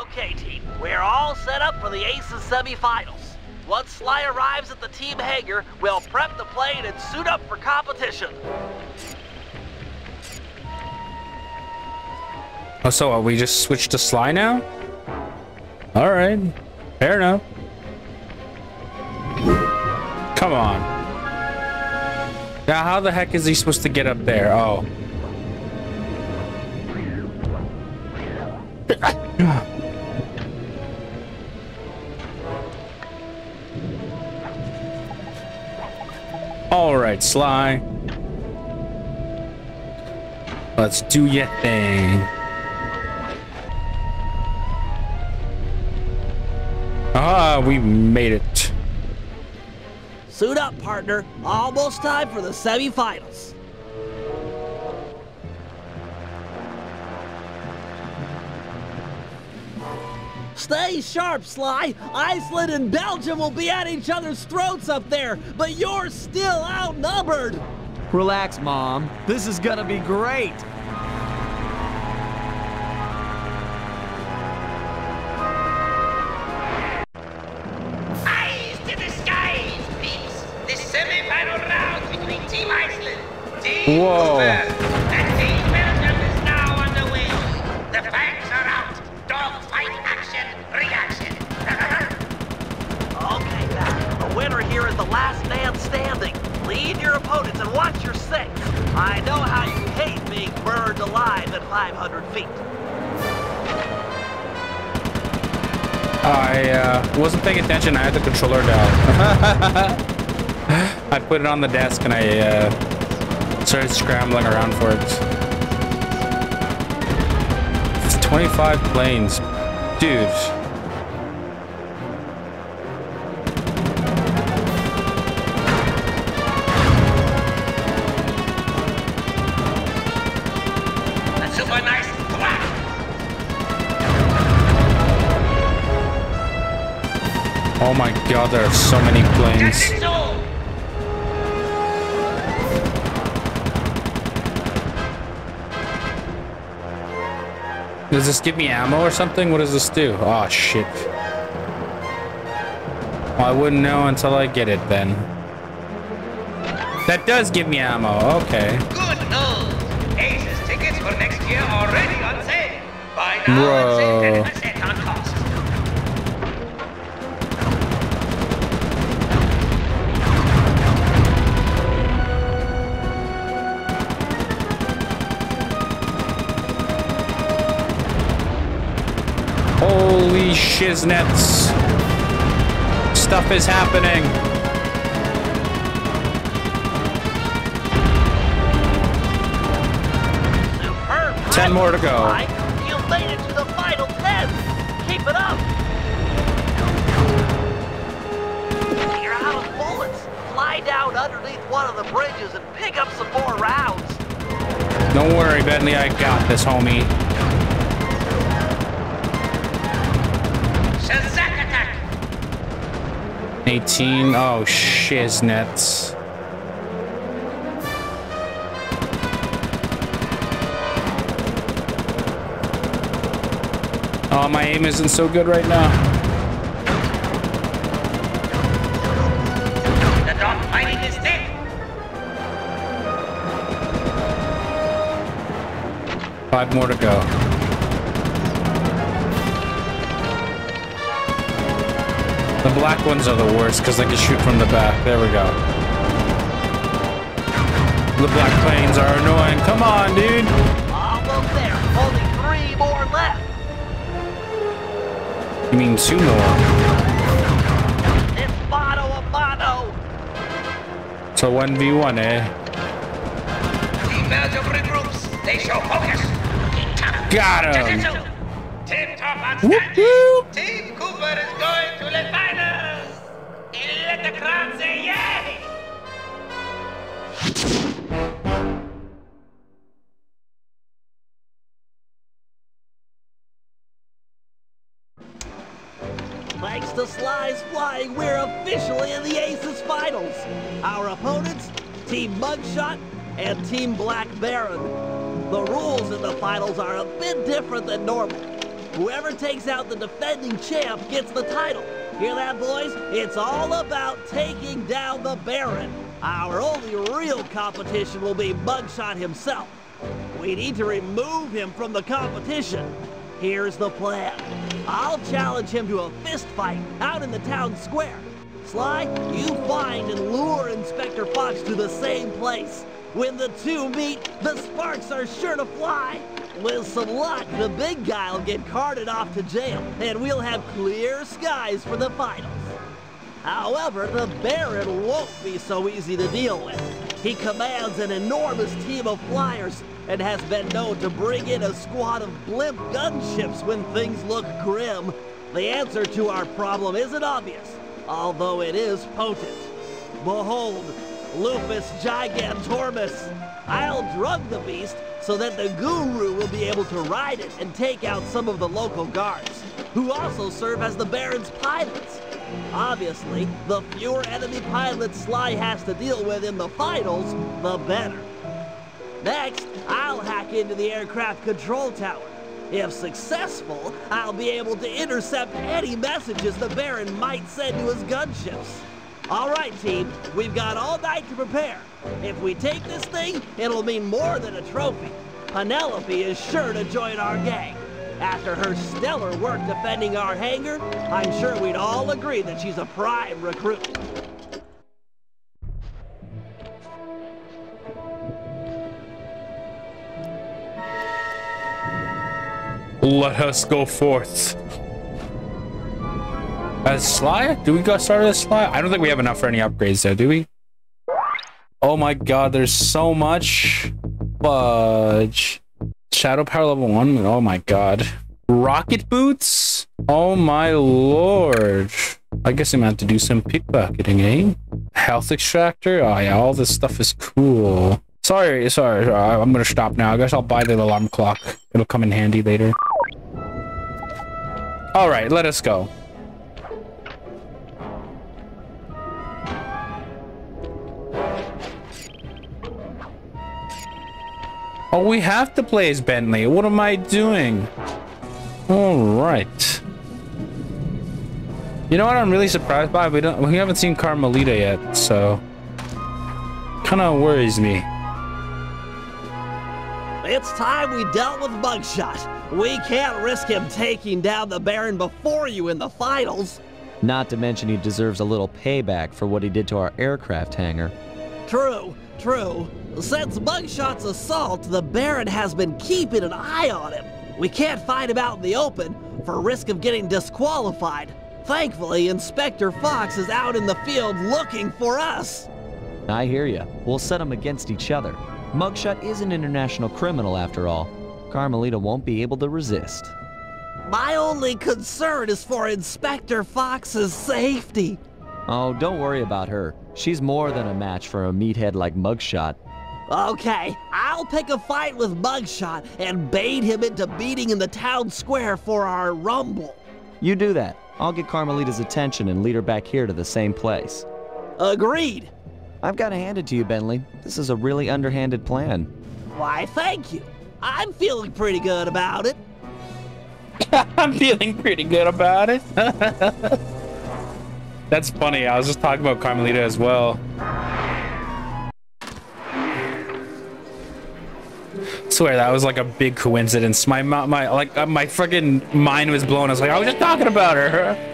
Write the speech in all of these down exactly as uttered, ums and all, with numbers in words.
Okay, team. We're all set up for the ACES Semifinals. Once Sly arrives at the team hangar, we'll prep the plane and suit up for competition. Oh, so are we just switched to Sly now? All right. Fair enough. Come on. Now, how the heck is he supposed to get up there? Oh. All right, Sly. Let's do your thing. Ah, we made it. Suit up, partner. Almost time for the semifinals. Stay sharp, Sly. Iceland and Belgium will be at each other's throats up there, but you're still outnumbered. Relax, Mom. This is gonna be great. Whoa. And Team Belgium is now underway. The facts are out. Dog fight action, reaction. Okay, guys. The winner here is the last man standing. Lead your opponents and watch your six. I know how you hate being burned alive at five hundred feet. I uh, wasn't paying attention. I had the controller down. I put it on the desk and I... Uh, started scrambling around for it. It's twenty-five planes. Dude. That's super nice. Come on. Oh my god, there are so many planes. Does this give me ammo or something? What does this do? Oh, shit. Well, I wouldn't know until I get it, then. That does give me ammo. Okay. Good news. Ace's tickets for next year already on sale. Buy now and save ten percent on cost. Holy shiznets. Stuff is happening. Superb. Ten more to go. You made it to the final ten. Keep it up. You're out of bullets. Fly down underneath one of the bridges and pick up some more rounds. Don't worry, Bentley. I got this, homie. eighteen. Oh, shiznets. Oh, my aim isn't so good right now. The dog fighting is dead. Five more to go. The black ones are the worst because they can shoot from the back. There we go. The black planes are annoying. Come on, dude. Almost there. Only three more left. You mean two more? It's mono a mono. So one v one, eh? The military groups, they show focus. Got him. Team top on standing. Team Cooper is going to the finals! Let the crowd say yay! Thanks to Sly's flying, we're officially in the ACES Finals. Our opponents, Team Muggshot and Team Black Baron. The rules in the finals are a bit different than normal. Whoever takes out the defending champ gets the title. Hear that, boys? It's all about taking down the Baron. Our only real competition will be Muggshot himself. We need to remove him from the competition. Here's the plan. I'll challenge him to a fist fight out in the town square. Sly, you find and lure Inspector Fox to the same place. When the two meet, the sparks are sure to fly. With some luck, the big guy will get carted off to jail, and we'll have clear skies for the finals. However, the Baron won't be so easy to deal with. He commands an enormous team of flyers and has been known to bring in a squad of blimp gunships when things look grim. The answer to our problem isn't obvious, although it is potent. Behold, Lupus Gigantormus. I'll drug the beast so that the guru will be able to ride it and take out some of the local guards, who also serve as the Baron's pilots. Obviously, the fewer enemy pilots Sly has to deal with in the finals, the better. Next, I'll hack into the aircraft control tower. If successful, I'll be able to intercept any messages the Baron might send to his gunships. All right, team, we've got all night to prepare. If we take this thing, it'll mean more than a trophy. Penelope is sure to join our gang. After her stellar work defending our hangar, I'm sure we'd all agree that she's a prime recruit. Let us go forth. As Sly? Do we got started as Sly? I don't think we have enough for any upgrades though, do we? Oh my god, there's so much. Fudge. Shadow power level one. Oh my god. Rocket boots? Oh my lord. I guess I'm gonna have to do some pickpocketing, eh? Health extractor? Oh yeah, all this stuff is cool. Sorry, sorry, sorry. I'm gonna stop now. I guess I'll buy the alarm clock. It'll come in handy later. Alright, let us go. Oh, we have to play as Bentley. What am I doing? Alright. You know what I'm really surprised by? We don't we haven't seen Carmelita yet, so kinda worries me. It's time we dealt with Muggshot. We can't risk him taking down the Baron before you in the finals. Not to mention he deserves a little payback for what he did to our aircraft hangar. True, true. Since Mugshot's assault, the Baron has been keeping an eye on him. We can't find him out in the open for risk of getting disqualified. Thankfully, Inspector Fox is out in the field looking for us. I hear ya. We'll set them against each other. Mugshot is an international criminal after all. Carmelita won't be able to resist. My only concern is for Inspector Fox's safety. Oh, don't worry about her. She's more than a match for a meathead like Mugshot. Okay, I'll pick a fight with Mugshot and bait him into beating in the town square for our rumble. You do that. I'll get Carmelita's attention and lead her back here to the same place. Agreed. I've got to hand it to you, Bentley. This is a really underhanded plan. Why, thank you. I'm feeling pretty good about it. I'm feeling pretty good about it. That's funny. I was just talking about Carmelita as well. Swear that was like a big coincidence. My my like my freaking mind was blown. I was like, I was just talking about her.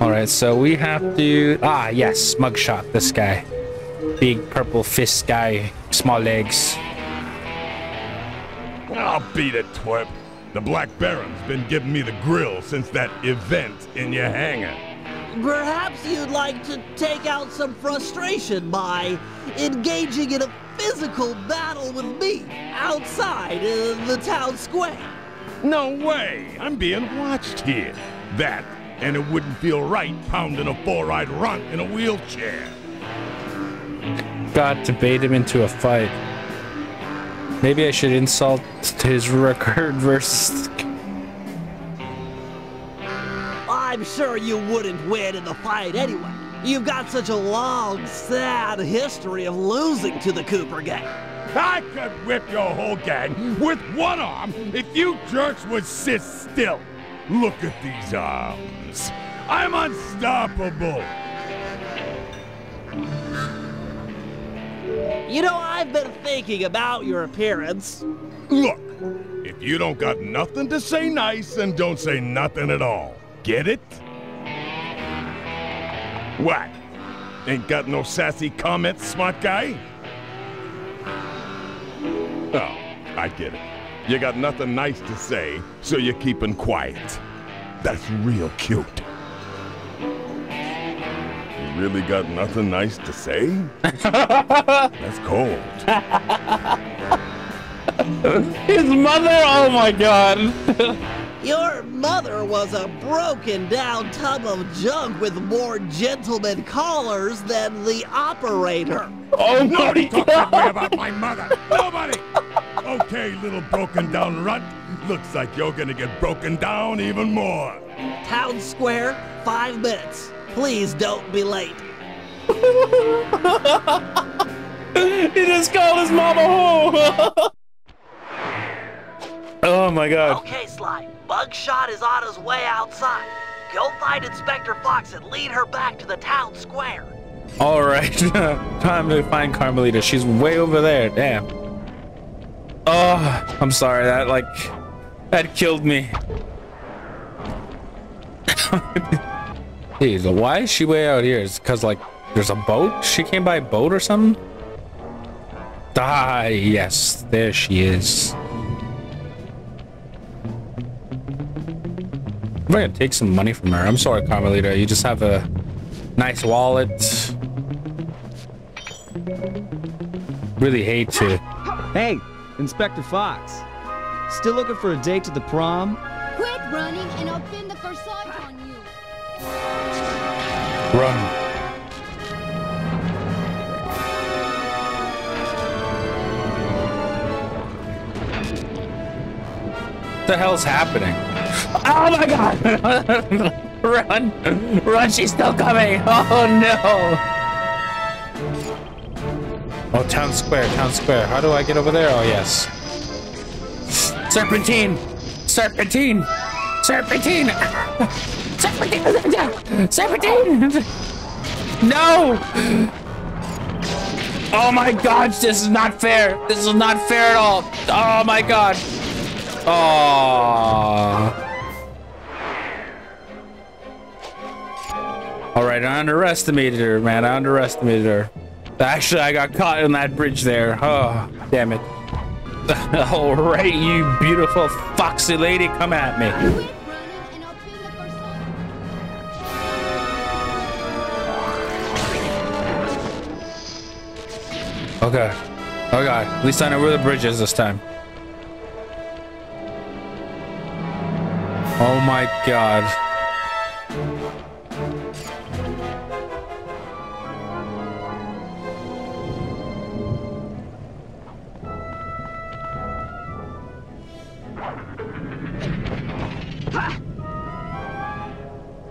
All right, so we have to ah yes, Mugshot. This guy, big purple fist guy, small legs. I'll beat it, twerp. The Black Baron's been giving me the grill since that event in your hangar. Perhaps you'd like to take out some frustration by engaging in a physical battle with me outside in the town square. No way! I'm being watched here. That, and it wouldn't feel right pounding a four-eyed runt in a wheelchair. Got to bait him into a fight. Maybe I should insult his record versus... I'm sure you wouldn't win in the fight anyway. You've got such a long, sad history of losing to the Cooper gang. I could whip your whole gang with one arm if you jerks would sit still. Look at these arms. I'm unstoppable. You know, I've been thinking about your appearance. Look, if you don't got nothing to say nice, then don't say nothing at all. Get it? What? Ain't got no sassy comments, smart guy? Oh, I get it. You got nothing nice to say, so you're keeping quiet. That's real cute. You really got nothing nice to say? That's cold. His mother? Oh my God. Your mother was a broken down tub of junk with more gentleman callers than the operator. Oh, nobody talks that way about my mother. Nobody. Okay, little broken down runt. Looks like you're gonna get broken down even more. Town Square, five minutes. Please don't be late. He just called his mama home. Oh my God. Okay, Sly. Muggshot is on his way outside. Go find Inspector Fox and lead her back to the town square. All right. Time to find Carmelita. She's way over there. Damn. Oh, I'm sorry. That, like, that killed me. Jeez, why is she way out here? Is it because, like, there's a boat? She came by a boat or something? Ah, yes. There she is. I'm gonna take some money from her. I'm sorry, Carmelita. You just have a nice wallet. Really hate to. Hey, Inspector Fox. Still looking for a date to the prom? Quit running and I'll pin the corsage on you. Run. What the hell's happening? Oh my God! Run! Run! She's still coming! Oh no! Oh, town square, town square. How do I get over there? Oh yes. Serpentine! Serpentine! Serpentine! Serpentine! Serpentine! No! Oh my God! This is not fair! This is not fair at all! Oh my God! Oh. All right, I underestimated her, man. I underestimated her. Actually, I got caught in that bridge there. Oh, damn it. All right, you beautiful foxy lady, come at me. Okay. Oh, God. At least I know where the bridge is this time. Oh, my God.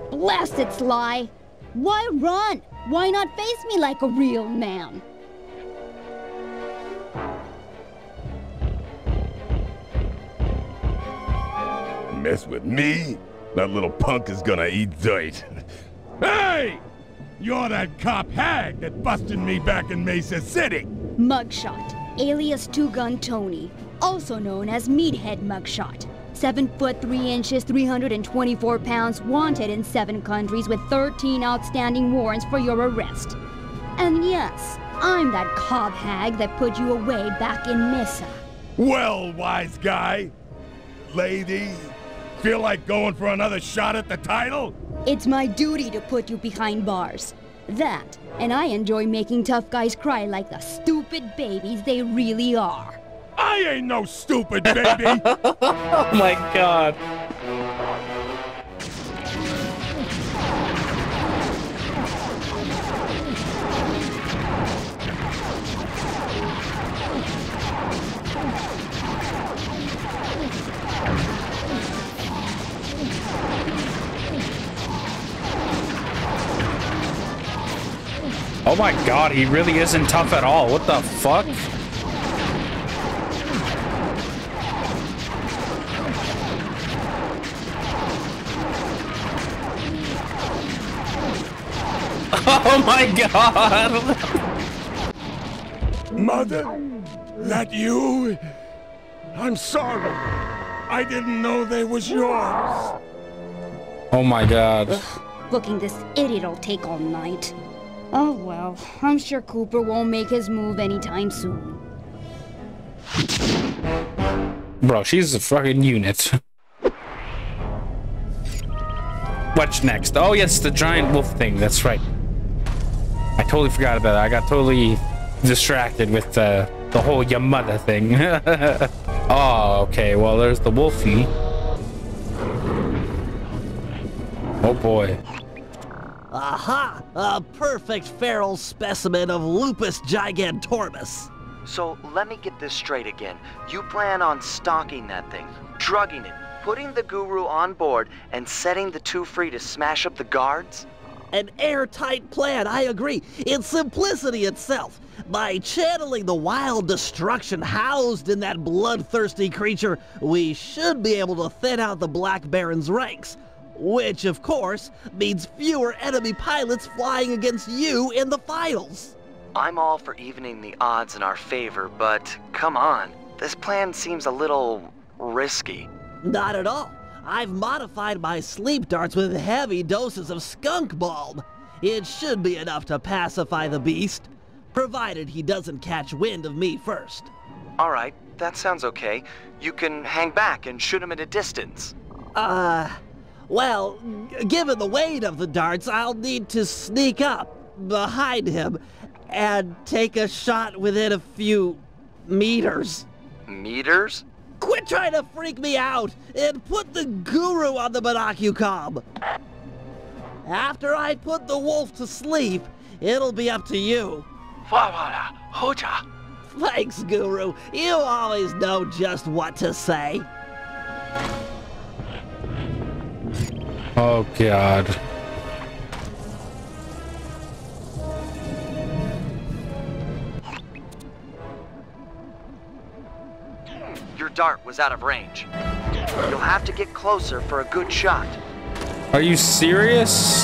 Blast it, Sly. Why run? Why not face me like a real man? Mess with me? That little punk is gonna eat dirt. Hey! You're that cop hag that busted me back in Mesa City! Muggshot, alias Two-Gun Tony, also known as Meathead Muggshot. Seven foot, three inches, three hundred twenty-four pounds, wanted in seven countries with thirteen outstanding warrants for your arrest. And yes, I'm that cob hag that put you away back in Mesa. Well, wise guy, lady, feel like going for another shot at the title? It's my duty to put you behind bars. That, and I enjoy making tough guys cry like the stupid babies they really are. I ain't no stupid baby! Oh my God. Oh my God, he really isn't tough at all. What the fuck? Oh my god! Mother, that you? I'm sorry. I didn't know they was yours. Oh my god. Looking this idiot'll take all night. Oh well, I'm sure Cooper won't make his move anytime soon. Bro, she's a fucking unit. What's next? Oh yes, the giant wolf thing, that's right. I totally forgot about that. I got totally distracted with uh, the whole your mother thing. Oh, okay, well there's the wolfie. Oh boy. Aha! A perfect feral specimen of Lupus Gigantormus. So let me get this straight again. You plan on stalking that thing, drugging it, putting the guru on board, and setting the two free to smash up the guards? An airtight plan, I agree, in simplicity itself. By channeling the wild destruction housed in that bloodthirsty creature, we should be able to thin out the Black Baron's ranks. Which, of course, means fewer enemy pilots flying against you in the finals. I'm all for evening the odds in our favor, but come on. This plan seems a little risky. Not at all. I've modified my sleep darts with heavy doses of skunk bulb. It should be enough to pacify the beast, provided he doesn't catch wind of me first. All right, that sounds okay. You can hang back and shoot him at a distance. Uh... Well, given the weight of the darts, I'll need to sneak up behind him and take a shot within a few meters. Meters? Quit trying to freak me out and put the guru on the binocular. After I put the wolf to sleep, it'll be up to you. Thanks, guru. You always know just what to say. Oh god. Your dart was out of range. You'll have to get closer for a good shot. Are you serious?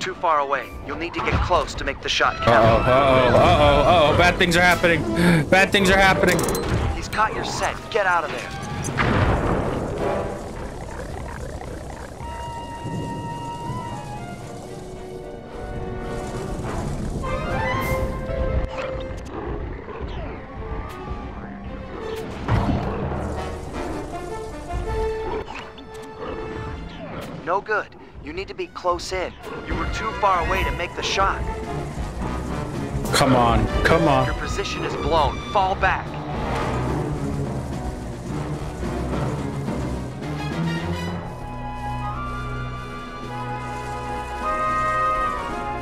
Too far away. You'll need to get close to make the shot count. Uh-oh, uh-oh, uh-oh, uh-oh. Bad things are happening. Bad things are happening. He's caught your scent. Get out of there. No good. You need to be close in. You were too far away to make the shot. Come on, come on. Your position is blown. Fall back.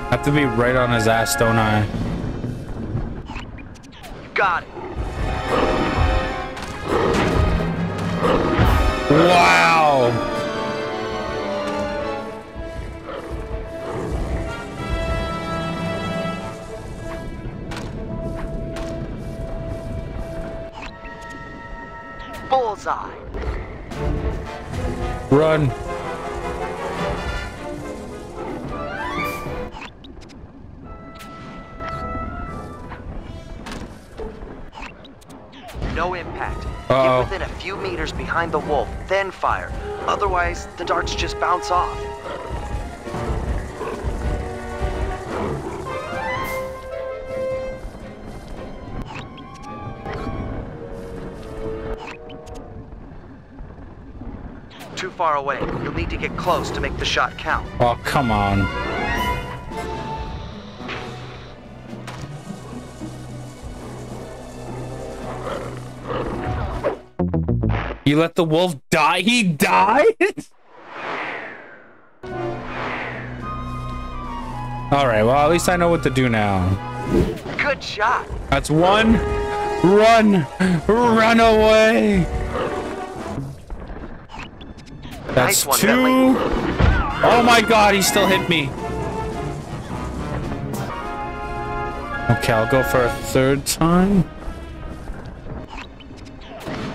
I have to be right on his ass, don't I? You got it. Wow. Bullseye. Run. No impact. Uh-oh. Get within a few meters behind the wolf, then fire. Otherwise, the darts just bounce off. Too far away. You'll need to get close to make the shot count. Oh, come on. You let the wolf die? He died? All right, well, at least I know what to do now. Good shot. That's one. Run. Run away. That's nice one, two. Bentley. Oh my god, he still hit me. Okay, I'll go for a third time.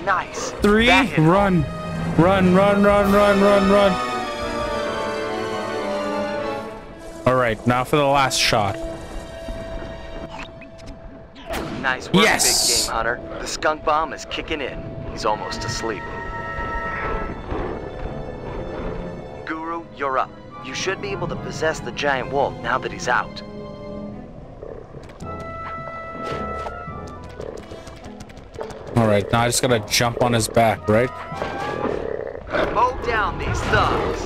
Nice. Three, run. Him. Run, run, run, run, run, run. All right, now for the last shot. Nice work, yes! Big Game Hunter. The skunk bomb is kicking in. He's almost asleep. Guru, you're up. You should be able to possess the giant wolf now that he's out. All right, now I just gotta jump on his back, right? Mow down these thugs.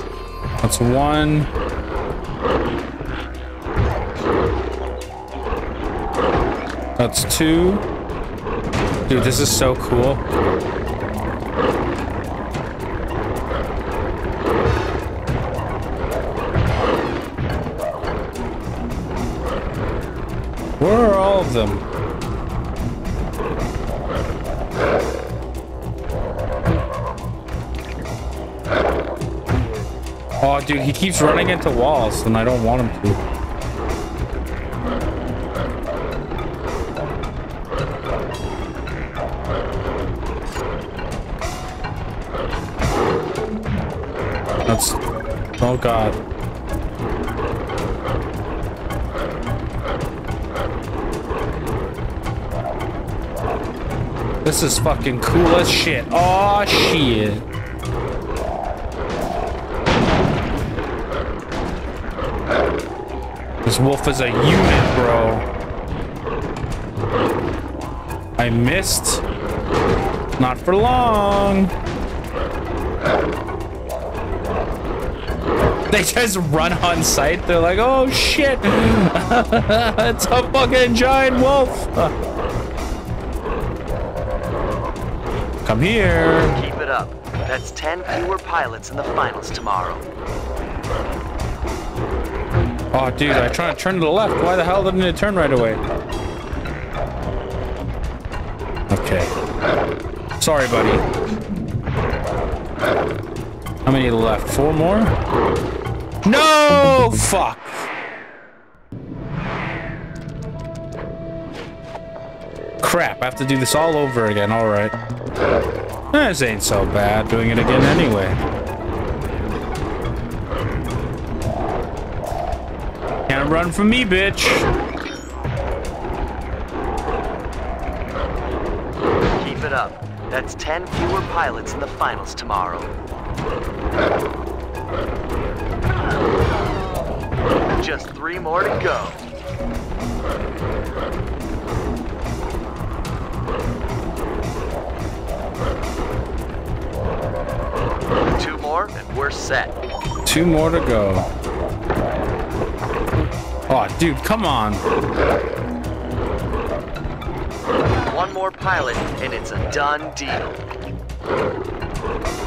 That's one. That's two. Dude, this is so cool. Where are all of them? Oh, dude, he keeps running into walls, and I don't want him to. That's... oh god. This is fucking cool as shit. Aw, shit. This wolf is a unit, bro. I missed. Not for long. They just run on sight. They're like, oh shit, it's a fucking giant wolf. Come here. Keep it up. That's ten fewer pilots in the finals tomorrow. Oh dude, I try to turn to the left. Why the hell didn't it turn right away? Okay. Sorry, buddy. How many left? Four more? No! Fuck! Crap, I have to do this all over again, alright. This ain't so bad, doing it again anyway. Can't run from me, bitch! Keep it up. That's ten fewer pilots in the finals tomorrow. Just three more to go. Two more and we're set. Two more to go. Oh, dude, come on. One more pilot and it's a done deal.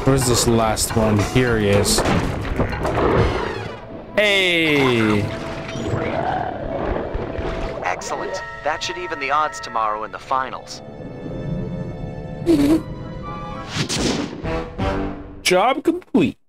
Where's this last one? Here he is. Hey! Excellent. That should even the odds tomorrow in the finals. Job complete.